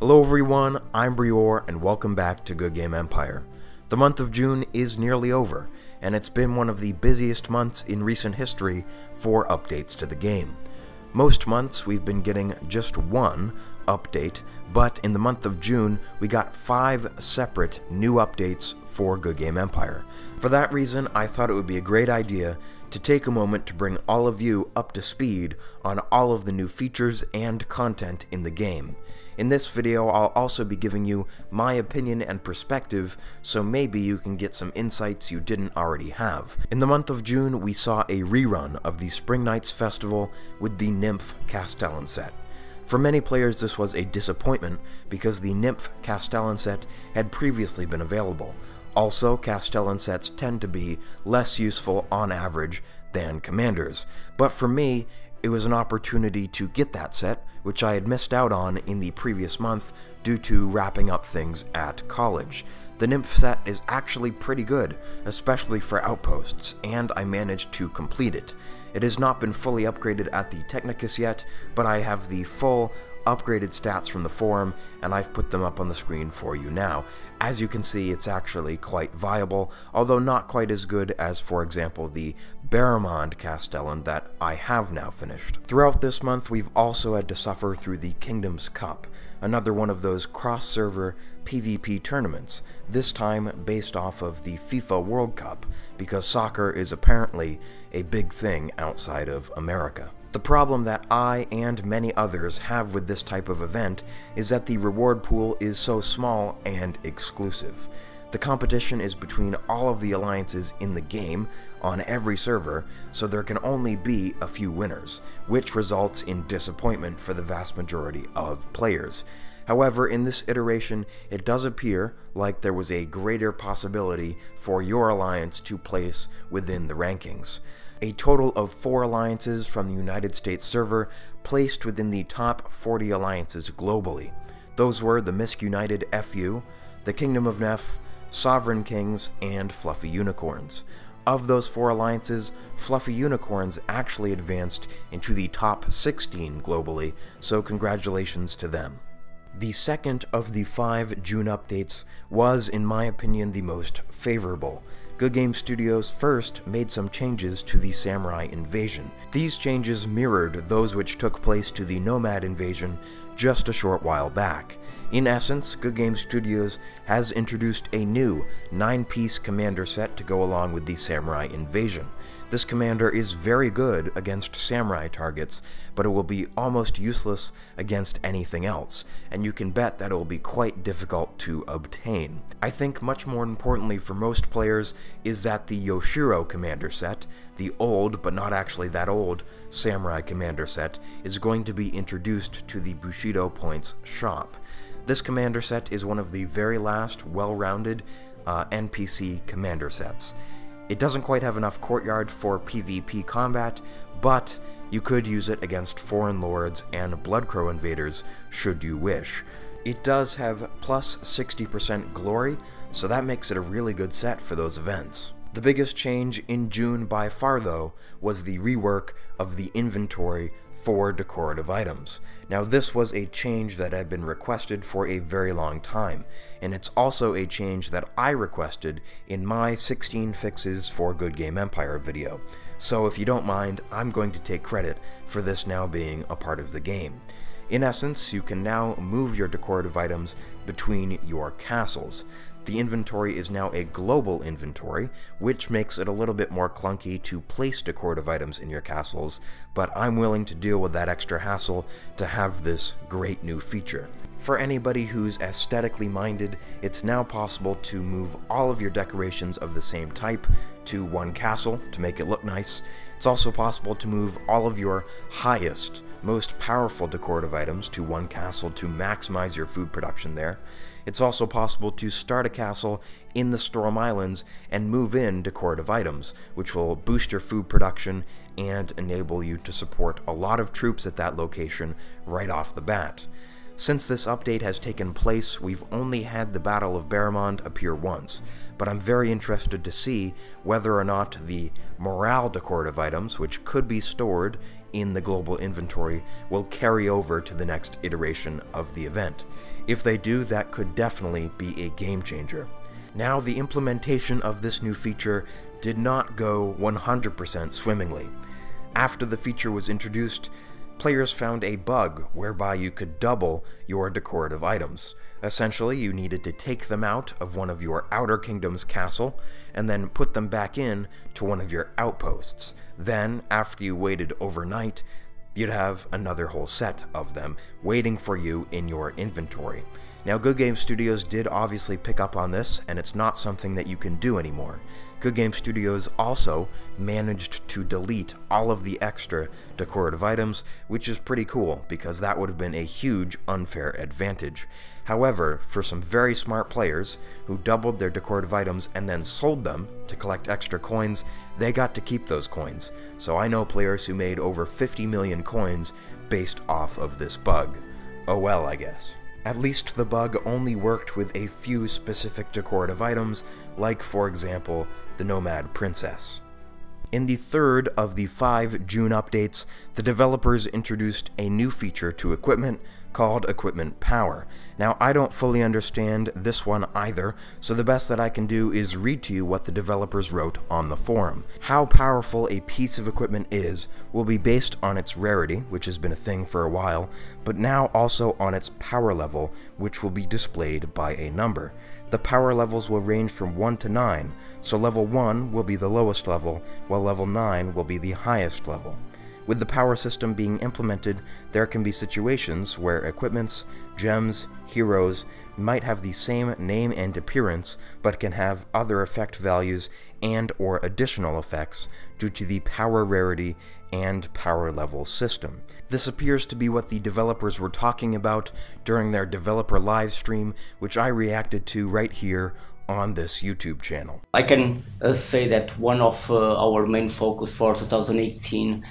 Hello everyone, I'm Breor and welcome back to Goodgame Empire. The month of June is nearly over, and it's been one of the busiest months in recent history for updates to the game. Most months we've been getting just one update, but in the month of June we got 5 separate new updates for Goodgame Empire. For that reason, I thought it would be a great idea to take a moment to bring all of you up to speed on all of the new features and content in the game. In this video, I'll also be giving you my opinion and perspective, so maybe you can get some insights you didn't already have. In the month of June, we saw a rerun of the Spring Nights Festival with the Nymph Castellan set. For many players, this was a disappointment because the Nymph Castellan set had previously been available. Also, Castellan sets tend to be less useful on average than Commanders, but for me, it was an opportunity to get that set, which I had missed out on in the previous month due to wrapping up things at college. The Nymph set is actually pretty good, especially for outposts, and I managed to complete it. It has not been fully upgraded at the Technicus yet, but I have the full upgraded stats from the forum, and I've put them up on the screen for you now. As you can see, it's actually quite viable, although not quite as good as, for example, the Baramond Castellan that I have now finished. Throughout this month, we've also had to suffer through the Kingdom's Cup, another one of those cross-server PvP tournaments, this time based off of the FIFA World Cup, because soccer is apparently a big thing outside of America. The problem that I and many others have with this type of event is that the reward pool is so small and exclusive. The competition is between all of the alliances in the game on every server, so there can only be a few winners, which results in disappointment for the vast majority of players. However, in this iteration, it does appear like there was a greater possibility for your alliance to place within the rankings. A total of 4 alliances from the United States server placed within the top 40 alliances globally. Those were the Misc United FU, the Kingdom of Neff, Sovereign Kings, and Fluffy Unicorns. Of those 4 alliances, Fluffy Unicorns actually advanced into the top 16 globally, so congratulations to them. The second of the 5 June updates was, in my opinion, the most favorable. Goodgame Studios first made some changes to the Samurai Invasion. These changes mirrored those which took place to the Nomad Invasion just a short while back. In essence, Goodgame Studios has introduced a new 9-piece commander set to go along with the Samurai Invasion. This commander is very good against samurai targets, but it will be almost useless against anything else, and you can bet that it will be quite difficult to obtain. I think much more importantly for most players is that the Yoshiro commander set, the old, but not actually that old, samurai commander set, is going to be introduced to the Bushido Points shop. This commander set is one of the very last well-rounded NPC commander sets. It doesn't quite have enough courtyard for PvP combat, but you could use it against foreign lords and Bloodcrow invaders should you wish. It does have plus 60% glory, so that makes it a really good set for those events. The biggest change in June by far, though, was the rework of the inventory for decorative items. Now, this was a change that had been requested for a very long time, and it's also a change that I requested in my 16 fixes for Goodgame Empire video. So if you don't mind, I'm going to take credit for this now being a part of the game. In essence, you can now move your decorative items between your castles. The inventory is now a global inventory, which makes it a little bit more clunky to place decorative items in your castles, but I'm willing to deal with that extra hassle to have this great new feature. For anybody who's aesthetically minded, it's now possible to move all of your decorations of the same type to one castle to make it look nice. It's also possible to move all of your highest, most powerful decorative items to one castle to maximize your food production there. It's also possible to start a castle in the Storm Islands and move in decorative items, which will boost your food production and enable you to support a lot of troops at that location right off the bat. Since this update has taken place, we've only had the Battle of Baramond appear once, but I'm very interested to see whether or not the morale decorative items, which could be stored in the global inventory, will carry over to the next iteration of the event. If they do, that could definitely be a game changer. Now, the implementation of this new feature did not go 100% swimmingly. After the feature was introduced, players found a bug whereby you could double your decorative items. Essentially, you needed to take them out of one of your outer kingdom's castle and then put them back in to one of your outposts. Then, after you waited overnight, you'd have another whole set of them waiting for you in your inventory. Now, Goodgame Studios did obviously pick up on this, and it's not something that you can do anymore. Goodgame Studios also managed to delete all of the extra decorative items, which is pretty cool, because that would have been a huge unfair advantage. However, for some very smart players who doubled their decorative items and then sold them to collect extra coins, they got to keep those coins. So I know players who made over 50 million coins based off of this bug. Oh well, I guess. At least the bug only worked with a few specific decorative items, like, for example, the Nomad Princess. In the third of the 5 June updates, the developers introduced a new feature to equipment called Equipment Power. Now, I don't fully understand this one either, so the best that I can do is read to you what the developers wrote on the forum. How powerful a piece of equipment is will be based on its rarity, which has been a thing for a while, but now also on its power level, which will be displayed by a number. The power levels will range from 1 to 9, so level 1 will be the lowest level, while level 9 will be the highest level. With the power system being implemented, there can be situations where equipments, gems, heroes might have the same name and appearance, but can have other effect values and or additional effects due to the power rarity and power level system. This appears to be what the developers were talking about during their developer live stream, which I reacted to right here on this YouTube channel. I can say that one of our main focus for 2018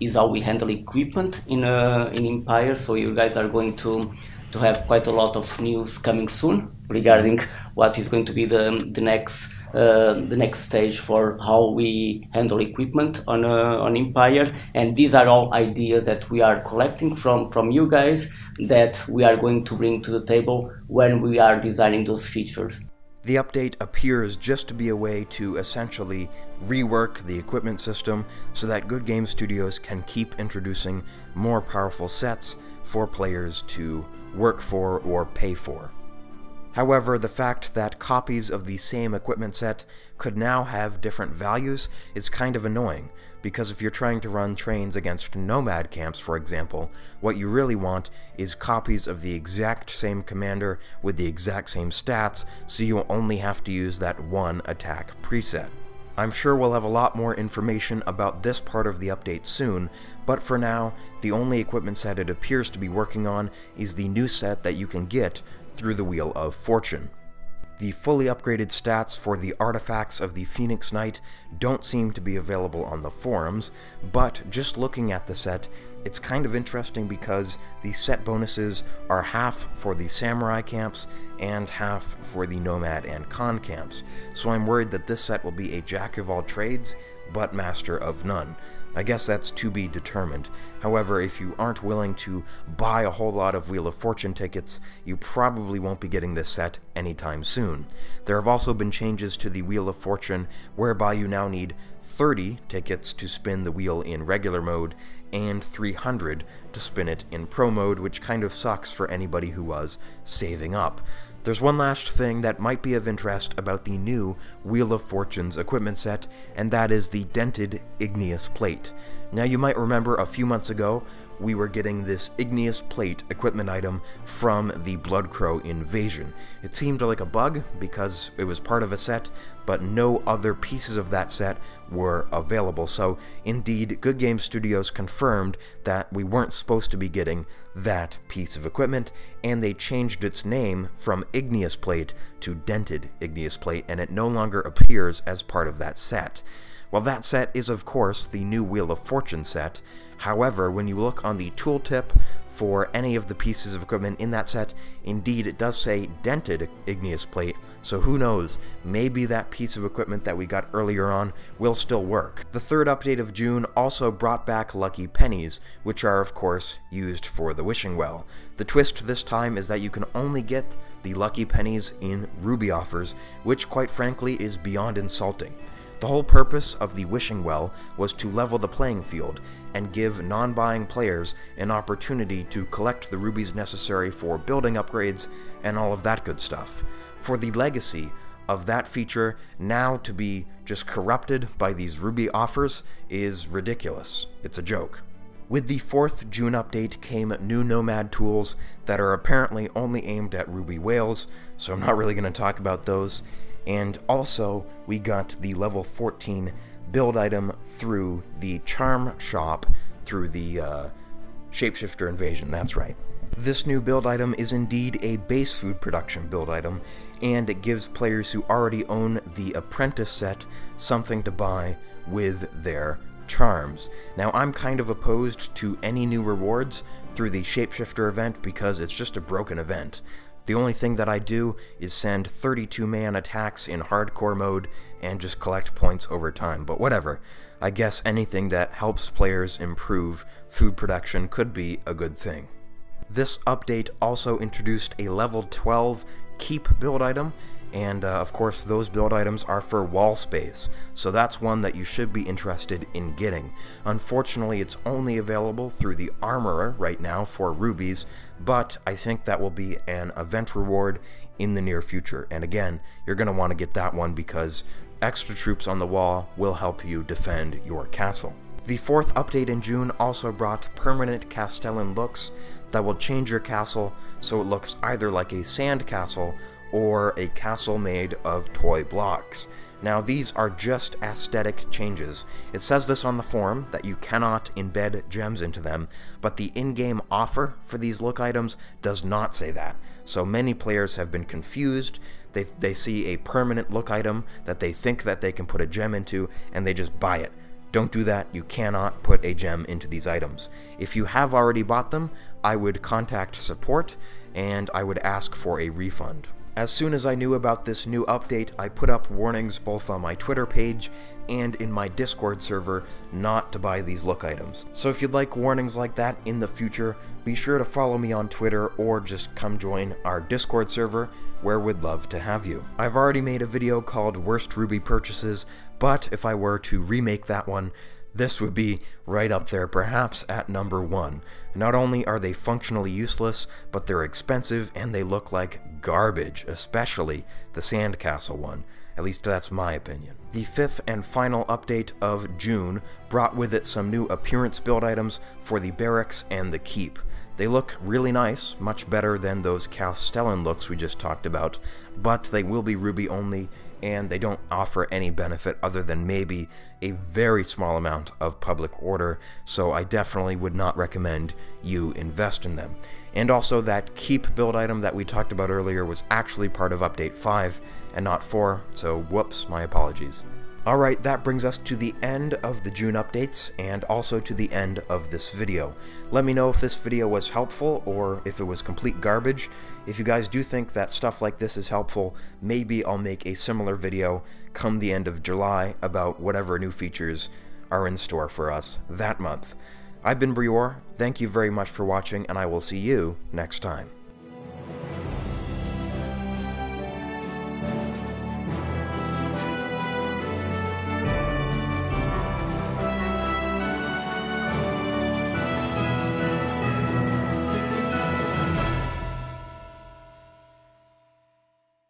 is how we handle equipment in Empire. So you guys are going to have quite a lot of news coming soon regarding what is going to be the next stage for how we handle equipment on Empire. And these are all ideas that we are collecting from you guys that we are going to bring to the table when we are designing those features. The update appears just to be a way to essentially rework the equipment system so that Goodgame Studios can keep introducing more powerful sets for players to work for or pay for. However, the fact that copies of the same equipment set could now have different values is kind of annoying, because if you're trying to run trains against nomad camps, for example, what you really want is copies of the exact same commander with the exact same stats, so you only have to use that one attack preset. I'm sure we'll have a lot more information about this part of the update soon, but for now, the only equipment set it appears to be working on is the new set that you can get through the Wheel of Fortune. The fully upgraded stats for the Artifacts of the Phoenix Knight don't seem to be available on the forums, but just looking at the set, it's kind of interesting because the set bonuses are half for the Samurai camps and half for the Nomad and Khan camps, so I'm worried that this set will be a jack-of-all-trades, but master of none. I guess that's to be determined. However, if you aren't willing to buy a whole lot of Wheel of Fortune tickets, you probably won't be getting this set anytime soon. There have also been changes to the Wheel of Fortune, whereby you now need 30 tickets to spin the wheel in regular mode, and 300 to spin it in pro mode, which kind of sucks for anybody who was saving up. There's one last thing that might be of interest about the new Wheel of Fortune's equipment set, and that is the Dented Igneous Plate. Now, you might remember a few months ago, we were getting this Igneous Plate equipment item from the Bloodcrow Invasion. It seemed like a bug because it was part of a set, but no other pieces of that set were available. So, indeed, Goodgame Studios confirmed that we weren't supposed to be getting that piece of equipment, and they changed its name from Igneous Plate to Dented Igneous Plate, and it no longer appears as part of that set. Well, that set is of course the new Wheel of Fortune set. However, when you look on the tooltip for any of the pieces of equipment in that set, indeed it does say Dented Igneous Plate, so who knows, maybe that piece of equipment that we got earlier on will still work. The third update of June also brought back Lucky Pennies, which are of course used for the wishing well. The twist this time is that you can only get the Lucky Pennies in Ruby offers, which quite frankly is beyond insulting. The whole purpose of the wishing well was to level the playing field and give non-buying players an opportunity to collect the rubies necessary for building upgrades and all of that good stuff. For the legacy of that feature now to be just corrupted by these ruby offers is ridiculous. It's a joke. With the 4th June update came new Nomad tools that are apparently only aimed at ruby whales, so I'm not really going to talk about those. And also, we got the level 14 build item through the charm shop, through the shapeshifter invasion, that's right. This new build item is indeed a base food production build item, and it gives players who already own the apprentice set something to buy with their charms. Now, I'm kind of opposed to any new rewards through the shapeshifter event because it's just a broken event. The only thing that I do is send 32-man attacks in hardcore mode and just collect points over time, but whatever. I guess anything that helps players improve food production could be a good thing. This update also introduced a level 12 keep build item, and of course those build items are for wall space, so that's one that you should be interested in getting. Unfortunately, it's only available through the armorer right now for rubies, but I think that will be an event reward in the near future, and again, you're going to want to get that one because extra troops on the wall will help you defend your castle. The 4th update in June also brought permanent Castellan Looks that will change your castle so it looks either like a sand castle or a castle made of toy blocks. Now, these are just aesthetic changes. It says this on the form that you cannot embed gems into them, but the in-game offer for these look items does not say that. So many players have been confused. They see a permanent look item that they think that they can put a gem into, and they just buy it. Don't do that. You cannot put a gem into these items. If you have already bought them, I would contact support and I would ask for a refund. As soon as I knew about this new update, I put up warnings both on my Twitter page and in my Discord server not to buy these look items. So if you'd like warnings like that in the future, be sure to follow me on Twitter or just come join our Discord server where we'd love to have you. I've already made a video called Worst Ruby Purchases, but if I were to remake that one, this would be right up there, perhaps at number 1. Not only are they functionally useless, but they're expensive and they look like garbage, especially the sandcastle one. At least that's my opinion. The 5th and final update of June brought with it some new appearance build items for the barracks and the keep. They look really nice, much better than those Castellan looks we just talked about, but they will be ruby only, and they don't offer any benefit other than maybe a very small amount of public order, so I definitely would not recommend you invest in them. And also, that keep build item that we talked about earlier was actually part of update 5 and not 4, so whoops, my apologies. Alright, that brings us to the end of the June updates, and also to the end of this video. Let me know if this video was helpful, or if it was complete garbage. If you guys do think that stuff like this is helpful, maybe I'll make a similar video come the end of July about whatever new features are in store for us that month. I've been Breor, thank you very much for watching, and I will see you next time.